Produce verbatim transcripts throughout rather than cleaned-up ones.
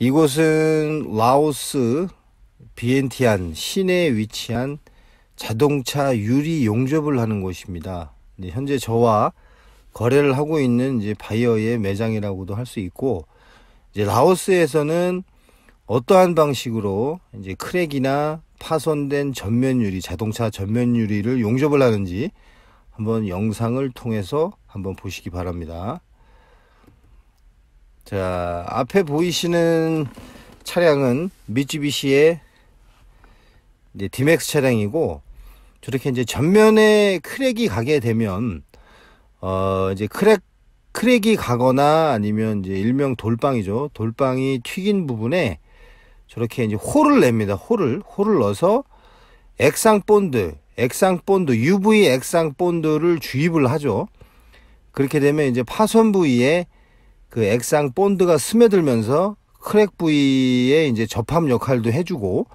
이곳은 라오스 비엔티안 시내에 위치한 자동차 유리 용접을 하는 곳입니다. 현재 저와 거래를 하고 있는 이제 바이어의 매장이라고도 할 수 있고, 이제 라오스에서는 어떠한 방식으로 이제 크랙이나 파손된 전면 유리, 자동차 전면 유리를 용접을 하는지 한번 영상을 통해서 한번 보시기 바랍니다. 자, 앞에 보이시는 차량은 미쯔비시의 이제 디맥스 차량이고, 저렇게 이제 전면에 크랙이 가게 되면 어 이제 크랙 크랙이 가거나 아니면 이제 일명 돌방이죠. 돌방이 튀긴 부분에 저렇게 이제 호를 냅니다. 호를 호를 넣어서 액상 본드, 액상 본드, 유브이 액상 본드를 주입을 하죠. 그렇게 되면 이제 파손 부위에 그 액상 본드가 스며들면서 크랙 부위에 이제 접합 역할도 해주고,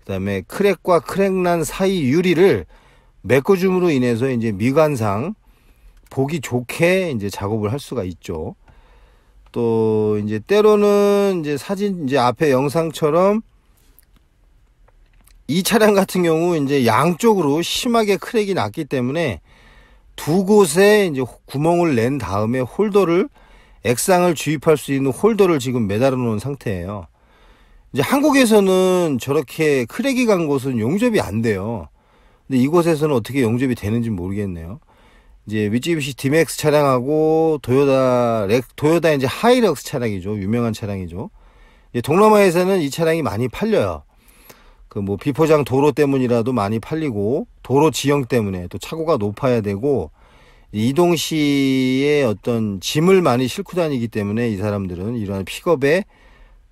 그 다음에 크랙과 크랙난 사이 유리를 메꿔줌으로 인해서 이제 미관상 보기 좋게 이제 작업을 할 수가 있죠. 또 이제 때로는 이제 사진, 이제 앞에 영상처럼 이 차량 같은 경우 이제 양쪽으로 심하게 크랙이 났기 때문에 두 곳에 이제 구멍을 낸 다음에 홀더를, 액상을 주입할 수 있는 홀더를 지금 매달아 놓은 상태예요. 이제 한국에서는 저렇게 크랙이 간 곳은 용접이 안 돼요. 근데 이곳에서는 어떻게 용접이 되는지 모르겠네요. 이제 미쯔비시 디맥스 차량하고 도요다, 도요다 이제 하이럭스 차량이죠. 유명한 차량이죠. 이제 동남아에서는 이 차량이 많이 팔려요. 그 뭐 비포장 도로 때문이라도 많이 팔리고, 도로 지형 때문에 또 차고가 높아야 되고, 이동 시에 어떤 짐을 많이 싣고 다니기 때문에 이 사람들은 이러한 픽업에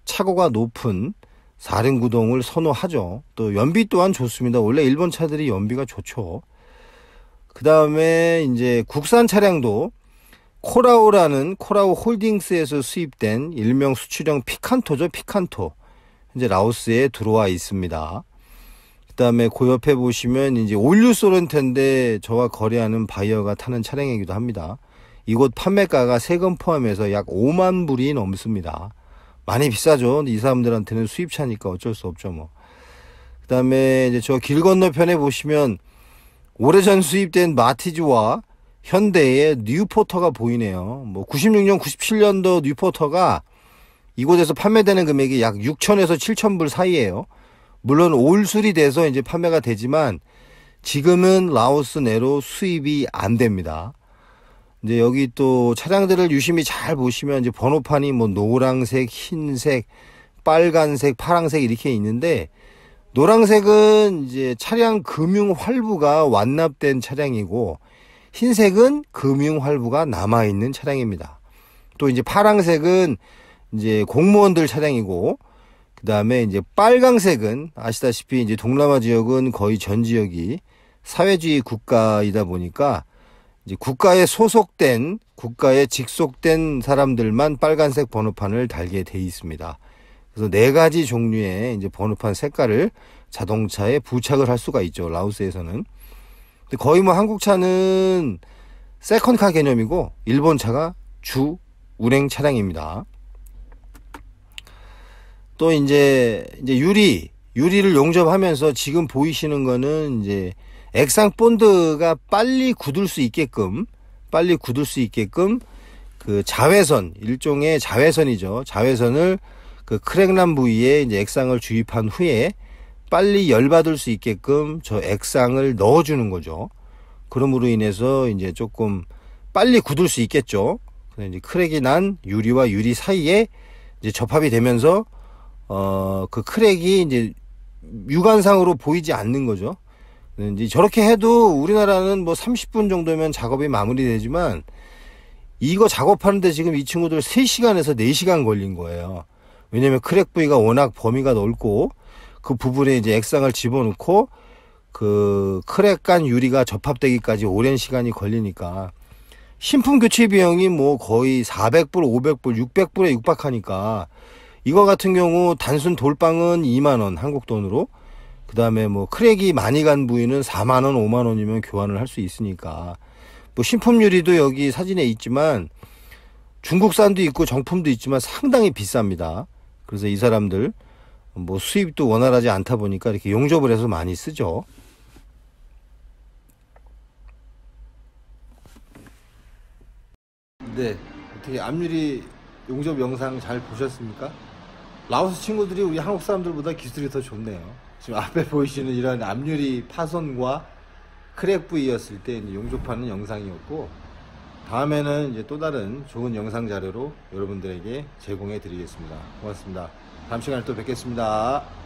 차고가 높은 사 륜 구동을 선호하죠. 또 연비 또한 좋습니다. 원래 일본 차들이 연비가 좋죠. 그 다음에 이제 국산 차량도 코라오라는 코라오 홀딩스에서 수입된 일명 수출형 피칸토죠. 피칸토. 현재 라오스에 들어와 있습니다. 그 다음에 그 옆에 보시면 이제 올류 소렌토인데 저와 거래하는 바이어가 타는 차량이기도 합니다. 이곳 판매가가 세금 포함해서 약 오만 불이 넘습니다. 많이 비싸죠. 근데 이 사람들한테는 수입차니까 어쩔 수 없죠, 뭐. 그 다음에 이제 저 길 건너편에 보시면 오래전 수입된 마티즈와 현대의 뉴포터가 보이네요. 뭐 구십육 년, 구십칠 년도 뉴포터가 이곳에서 판매되는 금액이 약 육천에서 칠천 불 사이에요. 물론 올수리 돼서 이제 판매가 되지만 지금은 라오스 내로 수입이 안 됩니다. 이제 여기 또 차량들을 유심히 잘 보시면 이제 번호판이 뭐 노란색, 흰색, 빨간색, 파란색 이렇게 있는데, 노란색은 이제 차량 금융 활부가 완납된 차량이고, 흰색은 금융 활부가 남아 있는 차량입니다. 또 이제 파란색은 이제 공무원들 차량이고, 그 다음에 이제 빨강색은 아시다시피 이제 동남아 지역은 거의 전 지역이 사회주의 국가이다 보니까 이제 국가에 소속된, 국가에 직속된 사람들만 빨간색 번호판을 달게 돼 있습니다. 그래서 네 가지 종류의 이제 번호판 색깔을 자동차에 부착을 할 수가 있죠. 라오스에서는. 근데 거의 뭐 한국차는 세컨카 개념이고, 일본차가 주 운행 차량입니다. 또 이제 이제 유리 유리를 용접하면서 지금 보이시는 거는 이제 액상 본드가 빨리 굳을 수 있게끔 빨리 굳을 수 있게끔 그 자외선, 일종의 자외선이죠. 자외선을 그 크랙난 부위에 이제 액상을 주입한 후에 빨리 열받을 수 있게끔 저 액상을 넣어주는 거죠. 그러므로 인해서 이제 조금 빨리 굳을 수 있겠죠. 그래서 이제 크랙이 난 유리와 유리 사이에 이제 접합이 되면서 어, 그 크랙이 이제 육안상으로 보이지 않는 거죠. 이제 저렇게 해도 우리나라는 뭐 삼십 분 정도면 작업이 마무리되지만, 이거 작업하는데 지금 이 친구들 세 시간에서 네 시간 걸린 거예요. 왜냐면 크랙 부위가 워낙 범위가 넓고, 그 부분에 이제 액상을 집어넣고 그 크랙 간 유리가 접합되기까지 오랜 시간이 걸리니까, 신품 교체 비용이 뭐 거의 사백 불, 오백 불, 육백 불에 육박하니까, 이거 같은 경우 단순 돌방은 이만 원 한국 돈으로, 그 다음에 뭐 크랙이 많이 간 부위는 사만 원, 오만 원이면 교환을 할 수 있으니까. 뭐 신품 유리도 여기 사진에 있지만 중국산도 있고 정품도 있지만 상당히 비쌉니다. 그래서 이 사람들 뭐 수입도 원활하지 않다 보니까 이렇게 용접을 해서 많이 쓰죠. 네, 어떻게 암유리 용접 영상 잘 보셨습니까? 라오스 친구들이 우리 한국 사람들보다 기술이 더 좋네요. 지금 앞에 보이시는 이런 암유리 파손과 크랙 부위였을 때 용접하는 영상이었고, 다음에는 이제 또 다른 좋은 영상 자료로 여러분들에게 제공해 드리겠습니다. 고맙습니다. 다음 시간에 또 뵙겠습니다.